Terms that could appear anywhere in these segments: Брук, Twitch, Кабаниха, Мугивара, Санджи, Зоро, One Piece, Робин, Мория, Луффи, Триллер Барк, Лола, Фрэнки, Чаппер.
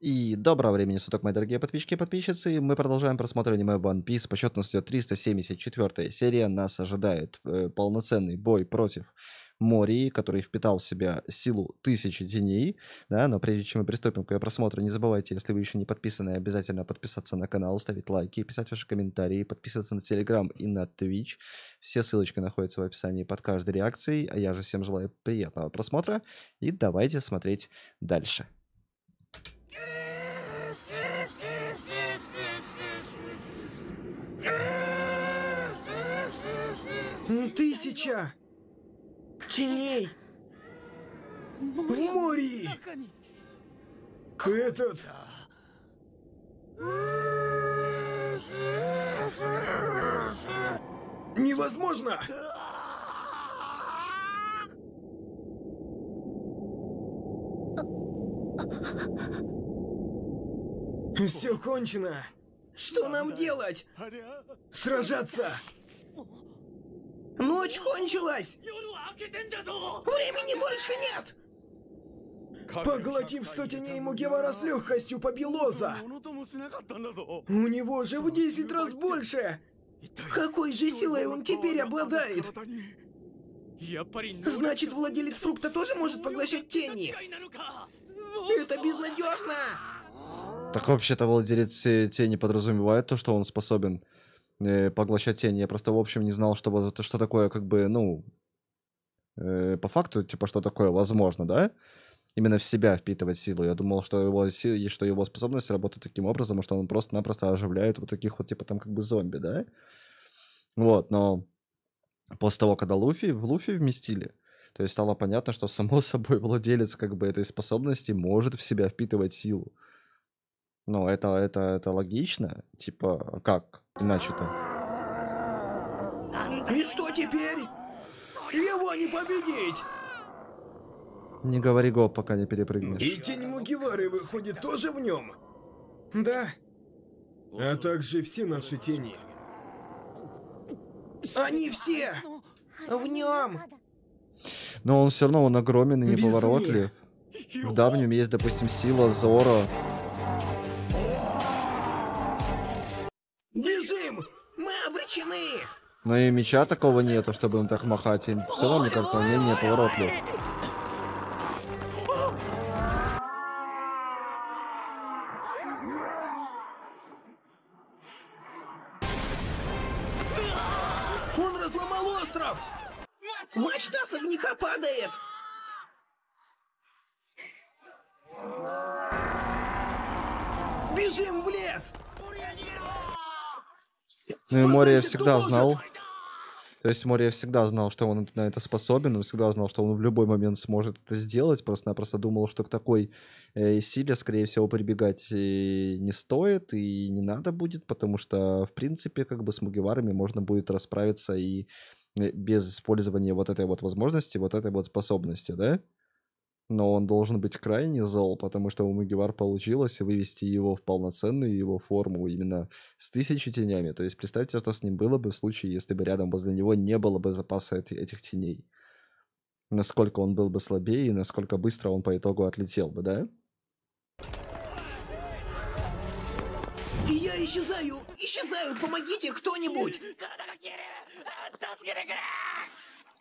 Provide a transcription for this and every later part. И доброго времени суток, мои дорогие подписчики и подписчицы. Мы продолжаем просмотр аниме One Piece. По счету у нас идет 374-я серия. Нас ожидает полноценный бой против Мории, который впитал в себя силу 1000 теней. Да, но прежде чем мы приступим к ее просмотру, не забывайте, если вы еще не подписаны, обязательно подписаться на канал, ставить лайки, писать ваши комментарии, подписываться на Telegram и на Twitch. Все ссылочки находятся в описании под каждой реакцией. А я же всем желаю приятного просмотра. И давайте смотреть дальше. Ну, 1000 теней в море. Этот невозможно. Все кончено. Что нам делать? Сражаться? Ночь кончилась! Времени больше нет! Поглотив 100 теней, Мугивара с легкостью побил Лоза. У него же в 10 раз больше! Какой же силой он теперь обладает? Значит, владелец фрукта тоже может поглощать тени? Это безнадежно! Так вообще-то владелец тени подразумевает то, что он способен поглощать тени. Я просто в общем не знал, что такое, как бы, ну, по факту, типа, что такое возможно, да? Именно в себя впитывать силу. Я думал, что его способность работает таким образом, что он просто-напросто оживляет вот таких вот, типа, там, как бы зомби, да? Вот, но после того, когда в Луффи вместили, то есть стало понятно, что само собой владелец, как бы, этой способности может в себя впитывать силу. Ну, это логично. Типа, как иначе-то? И что теперь? Его не победить! Не говори гоп, пока не перепрыгнешь. И тень Мугивары выходит тоже в нем? Да. А также все наши тени. Они все в нем! Но он все равно он огромен и неповоротлив. Да, в нем есть, допустим, сила Зоро. Но и меча такого нету, чтобы им так махать. Им все равно, мне кажется, он менее поворотлив. Он разломал остров! Мачта особняка падает! Бежим в лес! Ну и Мория всегда знал. То есть Мория всегда знал, что он на это способен. Он всегда знал, что он в любой момент сможет это сделать. Просто-напросто думал, что к такой силе, скорее всего, прибегать не стоит и не надо будет. Потому что, в принципе, как бы с Мугиварами можно будет расправиться и без использования вот этой вот возможности, вот этой вот способности, да? Но он должен быть крайне зол, потому что у Мугивар получилось вывести его в полноценную его форму именно с 1000 тенями. То есть представьте, что с ним было бы в случае, если бы рядом возле него не было бы запаса этих теней. Насколько он был бы слабее и насколько быстро он по итогу отлетел бы, да? Я исчезаю! Исчезаю! Помогите кто-нибудь!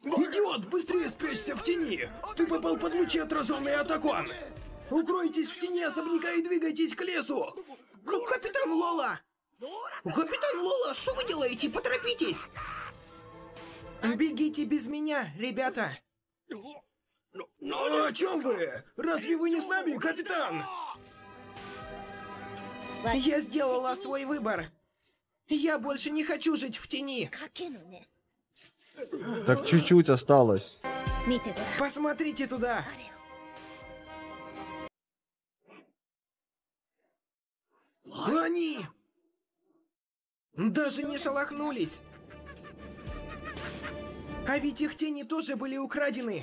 Идиот, быстрее спрячься в тени! Ты попал под лучи отраженные атакуан! Укройтесь в тени особняка и двигайтесь к лесу! Капитан Лола! Капитан Лола, что вы делаете? Поторопитесь! Бегите без меня, ребята! Ну о чем вы? Разве вы не с нами, капитан? Я сделала свой выбор! Я больше не хочу жить в тени! Так чуть-чуть осталось. Посмотрите туда. Они даже не шелохнулись. А ведь их тени тоже были украдены.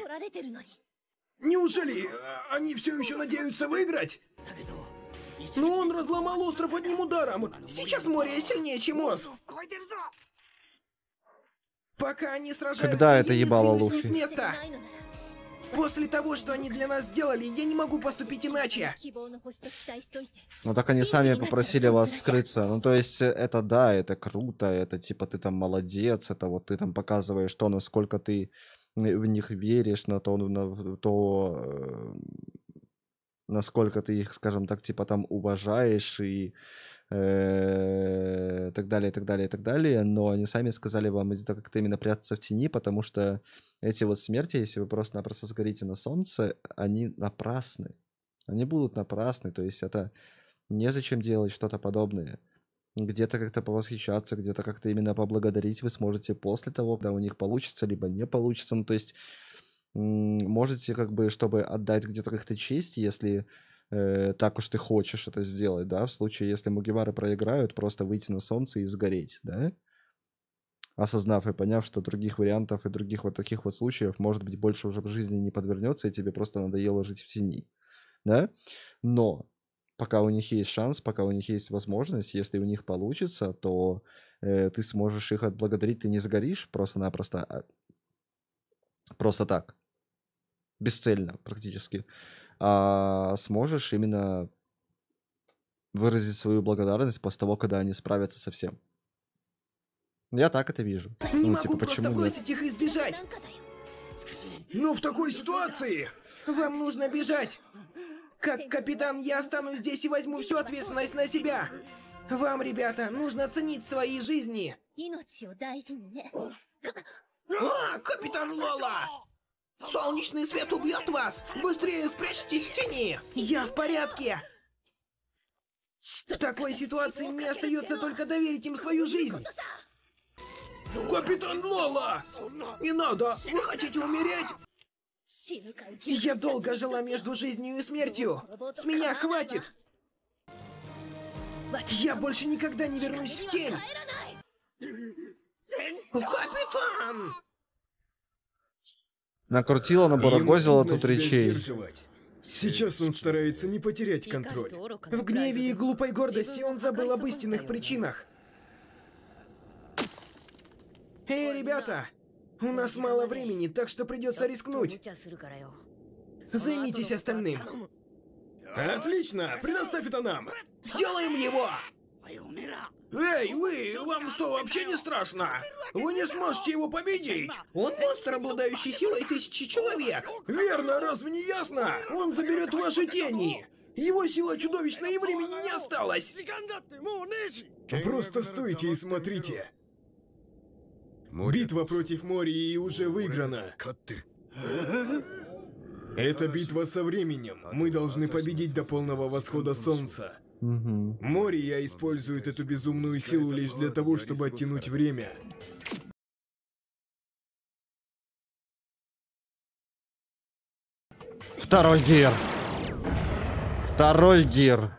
Неужели они все еще надеются выиграть? Но он разломал остров одним ударом. Сейчас море сильнее, чем Оз. Пока они сражаются, когда это ебало Луффи? После того, что они для нас сделали, я не могу поступить иначе. Ну так они сами попросили вас скрыться. Ну то есть это да, это круто, это типа ты там молодец, это вот ты там показываешь то, насколько ты в них веришь, на то, насколько ты их, скажем так, типа там уважаешь и так далее, и так далее, и так далее. Но они сами сказали вам это как-то именно прятаться в тени, потому что эти вот смерти, если вы просто-напросто сгорите на солнце, они напрасны. Они будут напрасны, то есть это незачем делать что-то подобное. Где-то как-то повосхищаться, где-то как-то именно поблагодарить вы сможете после того, когда у них получится, либо не получится. Ну, то есть можете как бы, чтобы отдать где-то как-то честь, если так уж ты хочешь это сделать, да, в случае, если Мугивары проиграют, просто выйти на солнце и сгореть, да, осознав и поняв, что других вариантов и других вот таких вот случаев, может быть, больше уже в жизни не подвернется, и тебе просто надоело жить в тени, да, но пока у них есть шанс, пока у них есть возможность, если у них получится, то ты сможешь их отблагодарить, ты не сгоришь просто-напросто, просто так, бесцельно практически, а сможешь именно выразить свою благодарность после того, когда они справятся со всем. Я так это вижу. Не ну, типа, могу почему просто бросить их и сбежать. Ну, в такой ситуации вам нужно бежать. Как капитан, я останусь здесь и возьму всю ответственность на себя. Вам, ребята, нужно ценить свои жизни. А, капитан Лола! Солнечный свет убьет вас! Быстрее спрячьтесь в тени! Я в порядке! В такой ситуации мне остается только доверить им свою жизнь! Капитан Лола! Не надо! Вы хотите умереть? Я долго жила между жизнью и смертью! С меня хватит! Я больше никогда не вернусь в тень! Капитан! Накрутила, наборогозила тут речей. Сейчас он старается не потерять контроль. В гневе и глупой гордости он забыл об истинных причинах. Эй, ребята, у нас мало времени, так что придется рискнуть. Займитесь остальным. Отлично, предоставь это нам. Сделаем его! Эй, вы, вам что, вообще не страшно? Вы не сможете его победить! Он монстр, обладающий силой 1000 человек! Верно, разве не ясно? Он заберет ваши тени! Его сила чудовищна и времени не осталось! Просто стойте и смотрите! Битва против Мории уже выиграна! Это битва со временем, мы должны победить до полного восхода солнца. Мория использует эту безумную силу лишь для того, чтобы оттянуть время. Второй гир. Второй гир.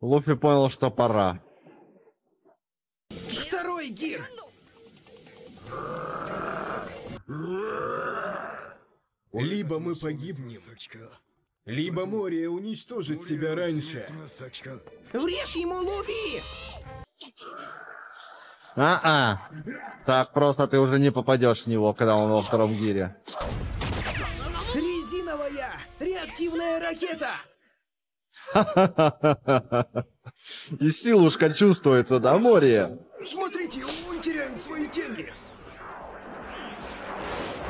Луффи понял, что пора. Второй гир. Либо мы погибнем, либо море уничтожит себя раньше. Врежь ему, Луффи! Так просто ты уже не попадешь в него, когда он во втором гире. Резиновая реактивная ракета! И силушка чувствуется, да, море? Смотрите, он теряет свои тени.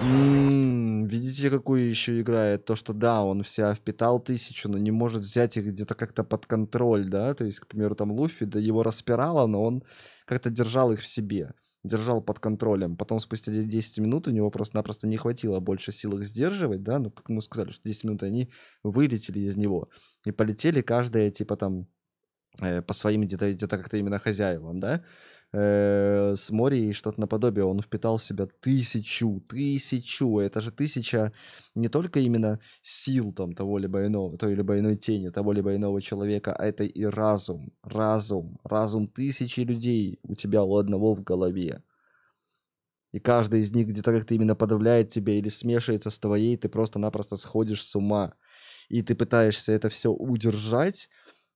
Видите, какую еще играет? То, что да, он вся впитал 1000, но не может взять их где-то как-то под контроль, да? То есть, к примеру, там Луффи, да, его распирало, но он как-то держал их в себе, держал под контролем. Потом спустя 10 минут у него просто-напросто не хватило больше сил их сдерживать, да? Ну, как мы сказали, что 10 минут они вылетели из него и полетели каждая, типа там, по своим где-то как-то именно хозяевам, да? С моря и что-то наподобие. Он впитал в себя 1000. Это же 1000 не только именно сил там того либо иного, той либо иной тени, того либо иного человека, а это и разум. Разум 1000 людей у тебя у одного в голове. И каждый из них где-то как-то именно подавляет тебя или смешивается с твоей, ты просто-напросто сходишь с ума. И ты пытаешься это все удержать,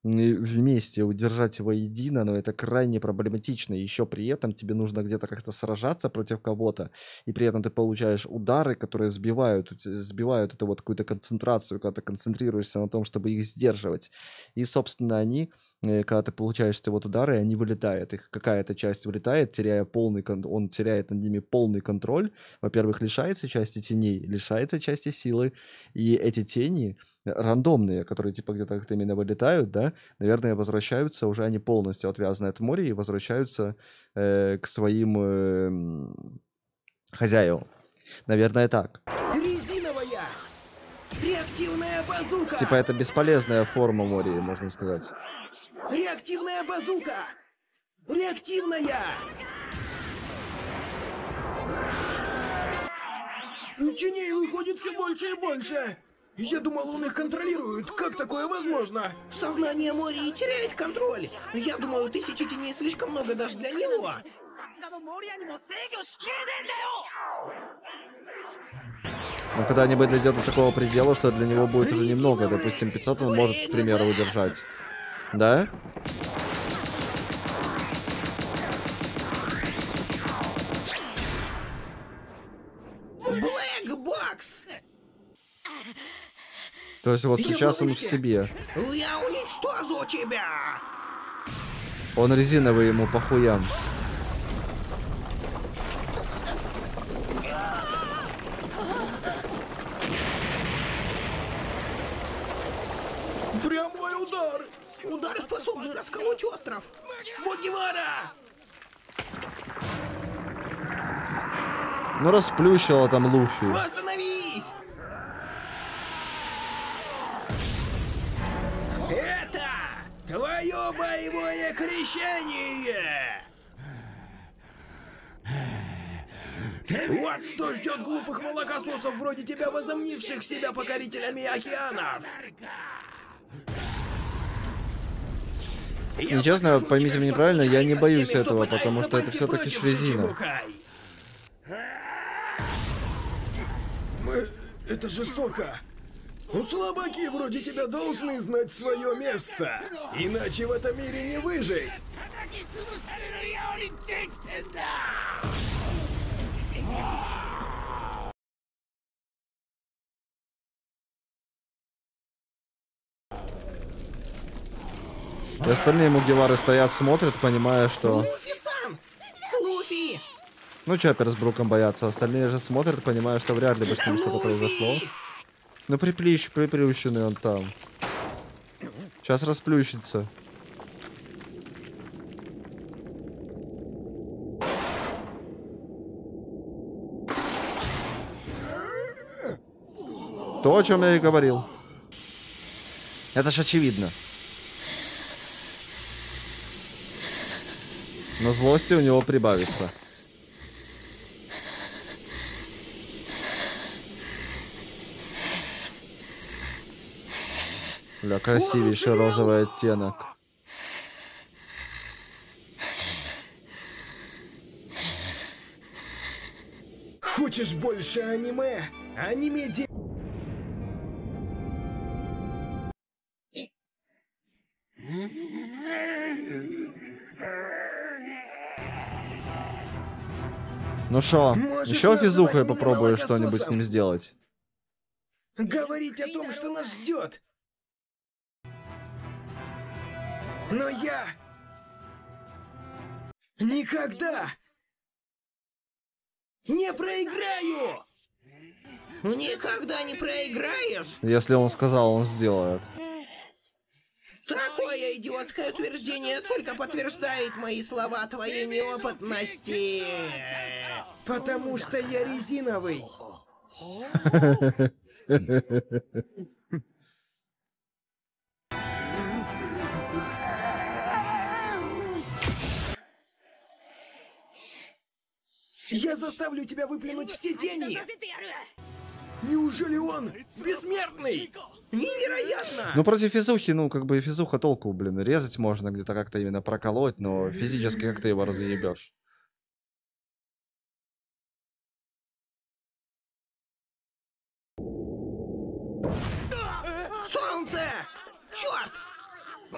вместе удержать его едино, но это крайне проблематично. Еще при этом тебе нужно где-то как-то сражаться против кого-то, и при этом ты получаешь удары, которые сбивают эту вот какую-то концентрацию, когда ты концентрируешься на том, чтобы их сдерживать. И, собственно, они, когда ты получаешь эти вот удары, они вылетают. Их какая-то часть вылетает, он теряет над ними полный контроль. Во-первых, лишается части теней, лишается части силы. И эти тени рандомные, которые типа где-то как-то именно вылетают, да, наверное, возвращаются, уже они полностью отвязаны от моря и возвращаются к своим хозяевам. Наверное, так. Резиновая! Реактивная базука! Типа это бесполезная форма моря, можно сказать. Реактивная базука! Реактивная! Теней выходит все больше и больше. Я думал, он их контролирует. Как такое возможно? Сознание Мории теряет контроль. Я думаю, 1000 теней слишком много даже для него. Но когда они дойдут до такого предела, что для него будет уже немного, допустим, 500 он может, к примеру, удержать. Да? Блэкбокс! То есть вот сейчас он в себе. Я уничтожу тебя! Он резиновый, ему по хуям. Прямой удар! Удар, способный расколоть остров! Мугивара! Ну расплющило там Луффи. Остановись! Это твое боевое крещение! Вот что ждет глупых молокососов вроде тебя, возомнивших себя покорителями океанов! И честно, поймите меня неправильно, я не боюсь этого, потому что это все-таки швезина. Это жестоко. Ну, слабаки вроде тебя должны знать свое место, иначе в этом мире не выжить. И остальные мугивары стоят, смотрят, понимая, что... Луффи-сан! Луффи! Ну, Чаппер с Бруком боятся, остальные же смотрят, понимая, что вряд ли бы с ним что-то произошло. Ну, приплющенный он там. Сейчас расплющится. То, о чем я и говорил. Это ж очевидно. Но злости у него прибавится. Бля, красивейший розовый оттенок. Хочешь больше аниме? Аниме-де... Ну шо, еще физухой попробую что-нибудь с ним сделать. Говорить о том, что нас ждет. Но я никогда не проиграю. Никогда не проиграешь. Если он сказал, он сделает. Такое идиотское утверждение только подтверждает мои слова о твоей неопытности. Потому что я резиновый. Я заставлю тебя выплюнуть все тени. Неужели он бессмертный? Невероятно! Ну, против физухи, ну, как бы физуха толку, блин, резать можно, где-то как-то именно проколоть, но физически как ты его разъебешь. Солнце! Черт!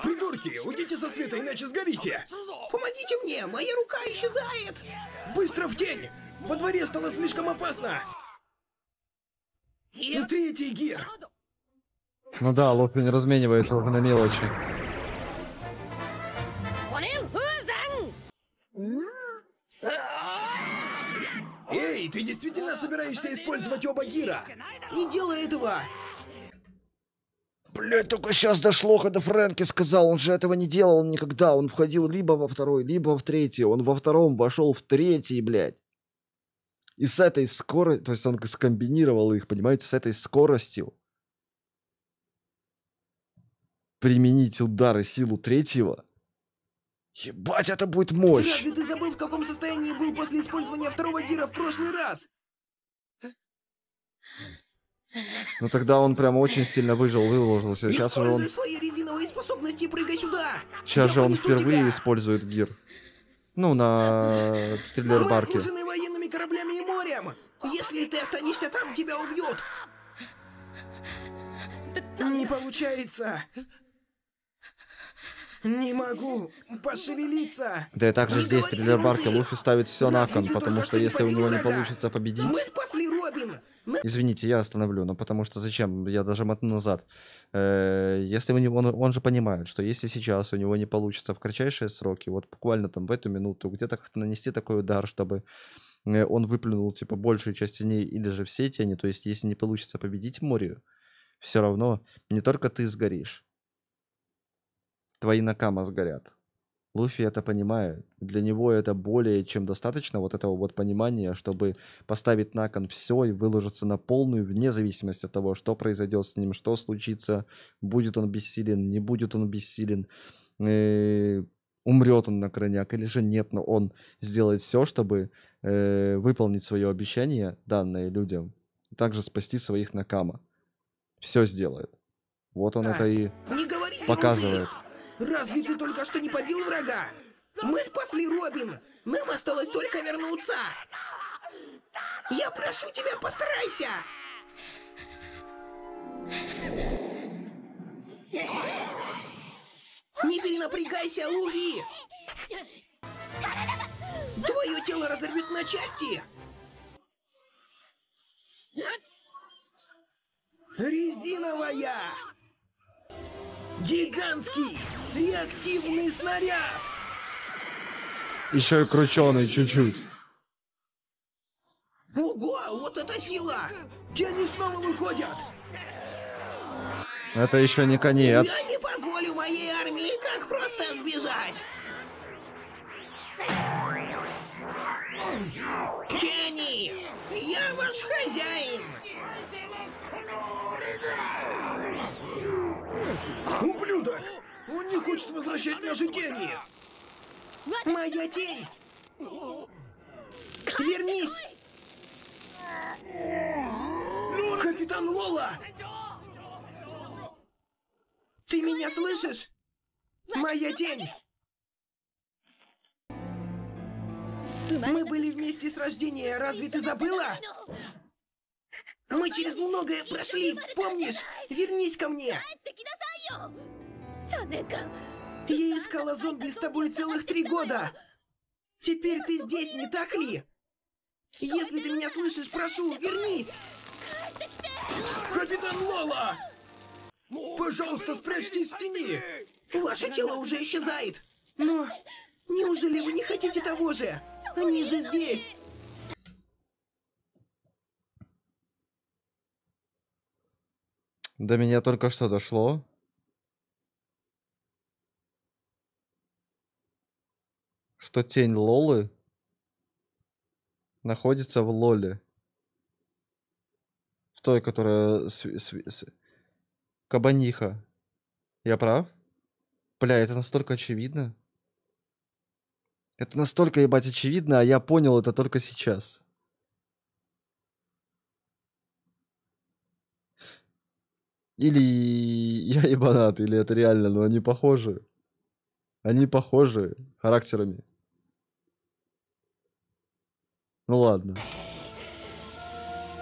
Придурки, уйдите со света, иначе сгорите. Помогите мне, моя рука исчезает. Быстро в тень. Во дворе стало слишком опасно. Третий гир. Ну да, Луффи не разменивается уже на мелочи. Эй, ты действительно собираешься использовать оба гира? Не делай этого! Блять, только сейчас дошло, когда Фрэнки сказал, он же этого не делал никогда. Он входил либо во второй, либо в третий. Он во втором вошел в третий, блядь. И с этой скоростью, то есть он скомбинировал их, понимаете, с этой скоростью применить удары силу третьего. Ебать, это будет мощь. Разве ты забыл, в каком состоянии был после использования второго гира в прошлый раз? Ну тогда он прям очень сильно выложился. Сейчас уже он... свои резиновые способности, прыгай сюда. Сейчас же он впервые использует гир. Ну, на Триллер Барке. Мы окружены военными кораблями и морем. Если ты останешься там, тебя убьют. Не получается. Не могу пошевелиться. Да и также здесь Триллер Барк и Луффи ставит все на кон, потому что если у него не получится победить... Мы спасли Робин. Извините, я остановлю, но потому что зачем? Я даже мотну назад. Если у него... Он же понимает, что если сейчас у него не получится в кратчайшие сроки, вот буквально там в эту минуту, где-то нанести такой удар, чтобы он выплюнул типа большую часть теней или же все тени, то есть если не получится победить Морию, все равно не только ты сгоришь. Твои накама сгорят. Луффи это понимает. Для него это более чем достаточно вот этого вот понимания, чтобы поставить на кон все и выложиться на полную, вне зависимости от того, что произойдет с ним, что случится, будет он бессилен, не будет он бессилен, умрет он на крайняк или же нет, но он сделает все, чтобы выполнить свое обещание, данное людям, и также спасти своих накама. Все сделает. Вот он это и показывает. Разве ты только что не побил врага? Мы спасли Робин! Нам осталось только вернуться! Я прошу тебя, постарайся! Не перенапрягайся, Луффи! Твое тело разорвет на части! Резиновая! Гигантский! Реактивный снаряд! Еще и крученый чуть-чуть. Ого, вот это сила! Тени снова выходят! Это еще не конец. Я не позволю моей армии так просто сбежать! Тени! Я ваш хозяин! Ублюдок! Он не хочет возвращать наши тени! Моя тень! Вернись! Капитан Лола! Ты меня слышишь? Моя тень! Мы были вместе с рождения, разве ты забыла? Мы через многое прошли, помнишь? Вернись ко мне! Я искала зомби с тобой целых 3 года. Теперь ты здесь, не так ли? Если ты меня слышишь, прошу, вернись! Капитан Лола! Пожалуйста, спрячьтесь в тени! Ваше тело уже исчезает. Но неужели вы не хотите того же? Они же здесь! До меня только что дошло. Что тень Лолы находится в Лоле. В той, которая... Кабаниха. Я прав? Бля, это настолько очевидно. Это настолько, ебать, очевидно, а я понял это только сейчас. Или я ебанат, или это реально, но они похожи. Они похожи характерами. Ну ладно.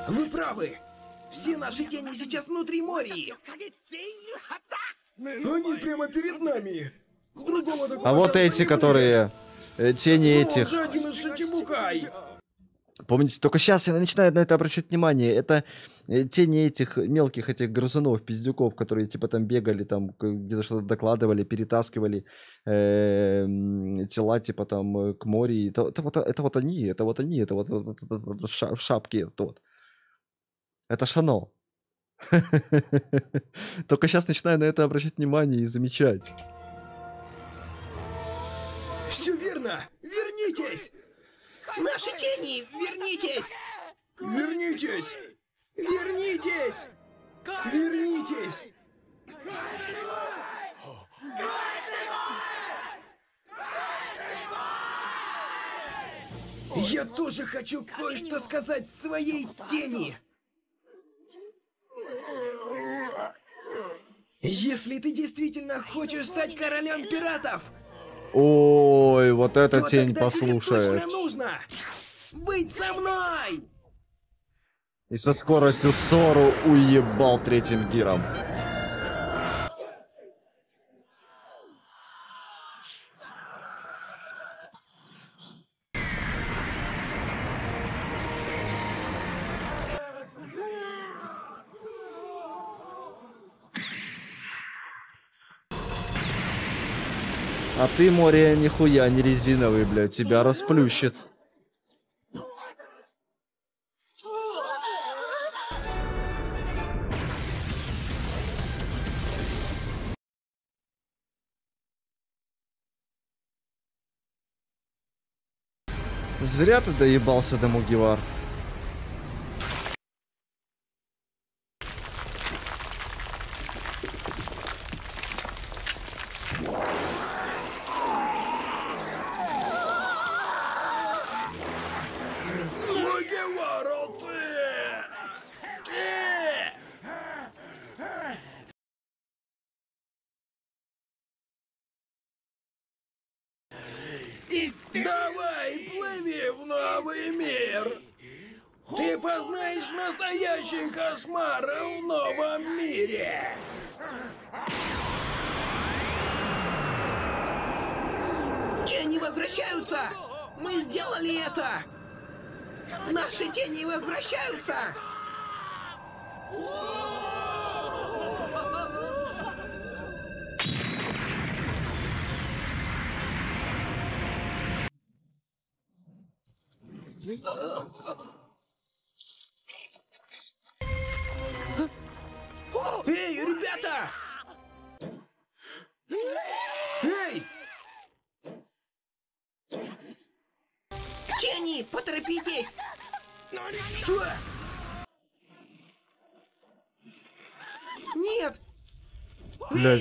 Вы правы. Все наши тени сейчас внутри моря. Но они прямо перед нами. А вот эти, которые... Тени этих. Помните, только сейчас я начинаю на это обращать внимание. Это тени этих мелких этих грызунов, пиздюков, которые типа там бегали, там где-то что-то докладывали, перетаскивали тела типа там к морю. Это вот они в шапке. Это Шано. Только сейчас начинаю на это обращать внимание и замечать. Все верно! Вернитесь! Наши тени! Вернитесь! Вернитесь! Вернитесь! Вернитесь! Я тоже хочу кое-что сказать своей тени! Если ты действительно хочешь стать королем пиратов, ой, вот эта тень послушает. Тебе точно нужно быть со мной. И со скоростью Зоро уебал третьим гиром. А ты, Мория, нихуя не резиновый, блядь, тебя расплющит. Зря ты доебался до Мугивар.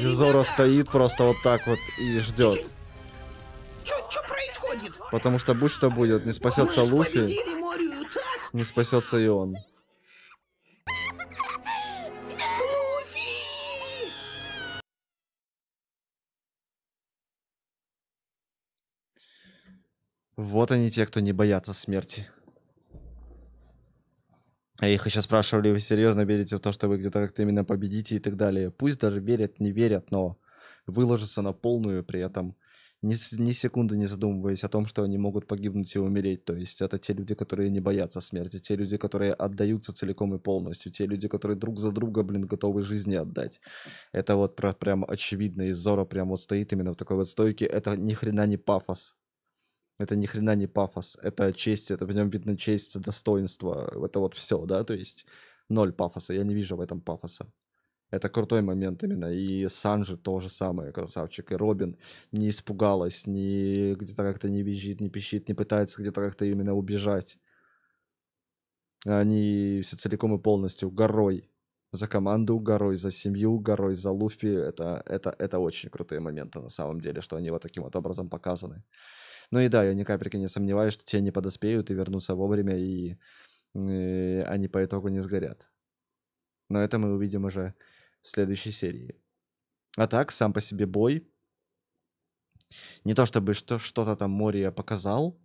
Зоро стоит просто вот так вот и ждет. Что происходит? Потому что будь что будет, не спасется Луффи, не спасется и он. Луффи! Вот они те, кто не боятся смерти. А их еще спрашивали, вы серьезно верите в то, что вы где-то как-то именно победите и так далее. Пусть даже верят, не верят, но выложатся на полную, при этом ни секунды не задумываясь о том, что они могут погибнуть и умереть. То есть это те люди, которые не боятся смерти, те люди, которые отдаются целиком и полностью, те люди, которые друг за друга, блин, готовы жизни отдать. Это вот прям очевидно, и Зоро прям вот стоит именно в такой вот стойке. Это ни хрена не пафос. Это ни хрена не пафос, это честь, это в нем видно честь, достоинство, это вот все, да, то есть ноль пафоса, я не вижу в этом пафоса. Это крутой момент именно, и Санджи тоже самое, красавчик, и Робин не испугалась, не где-то как-то не визжит, не пищит, не пытается где-то как-то именно убежать. Они все целиком и полностью горой за команду, горой за семью, горой за Луффи, это очень крутые моменты на самом деле, что они вот таким вот образом показаны. Ну и да, я ни капельки не сомневаюсь, что те не подоспеют и вернутся вовремя, и они по итогу не сгорят. Но это мы увидим уже в следующей серии. А так, сам по себе бой. Не то чтобы что-то там Мория показал,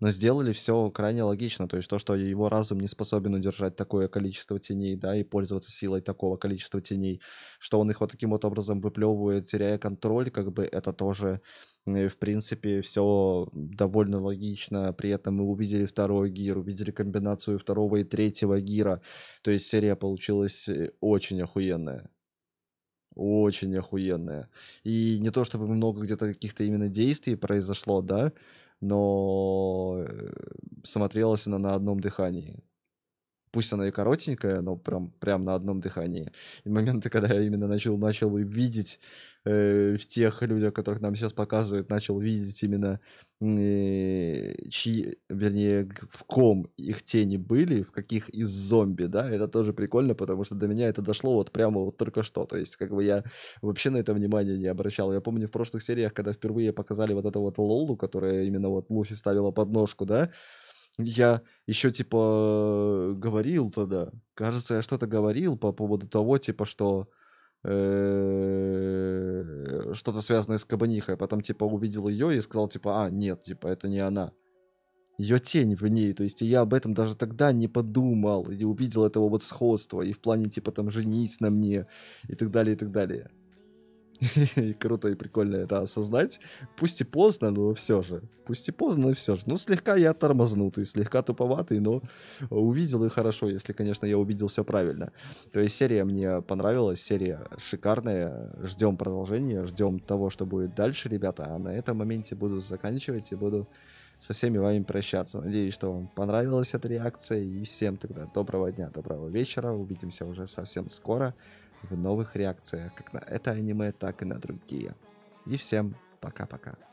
но сделали все крайне логично, то есть то, что его разум не способен удержать такое количество теней, да, и пользоваться силой такого количества теней, что он их вот таким вот образом выплевывает, теряя контроль, как бы это тоже, в принципе, все довольно логично. При этом мы увидели второй гир, увидели комбинацию второго и третьего гира, то есть серия получилась очень охуенная. Очень охуенная. И не то, чтобы много где-то каких-то именно действий произошло, да, но смотрелась она на одном дыхании. Пусть она и коротенькая, но прям на одном дыхании. И моменты, когда я именно начал видеть в тех людях, которых нам сейчас показывают, начал видеть именно в ком их тени были, в каких из зомби, да, это тоже прикольно, потому что до меня это дошло вот прямо вот только что, то есть как бы я вообще на это внимание не обращал. Я помню в прошлых сериях, когда впервые показали вот эту вот Лолу, которая именно вот Луффи ставила подножку, да, я еще, типа, говорил тогда, кажется, я что-то говорил по поводу того, типа, что что-то связанное с Кабанихой, потом, типа, увидел ее и сказал, типа, нет, типа, это не она. Ее тень в ней, то есть я об этом даже тогда не подумал, и увидел этого вот сходства, и в плане, типа, там, женись на мне, и так далее, и так далее. И круто и прикольно это осознать. Пусть и поздно, но все же. Ну, слегка я тормознутый, слегка туповатый, но увидел и хорошо, если, конечно, я увидел все правильно. То есть серия мне понравилась, серия шикарная. Ждем продолжения, ждем того, что будет дальше, ребята. А на этом моменте буду заканчивать и буду со всеми вами прощаться. Надеюсь, что вам понравилась эта реакция. И всем тогда доброго дня, доброго вечера. Увидимся уже совсем скоро в новых реакциях, как на это аниме, так и на другие. И всем пока-пока.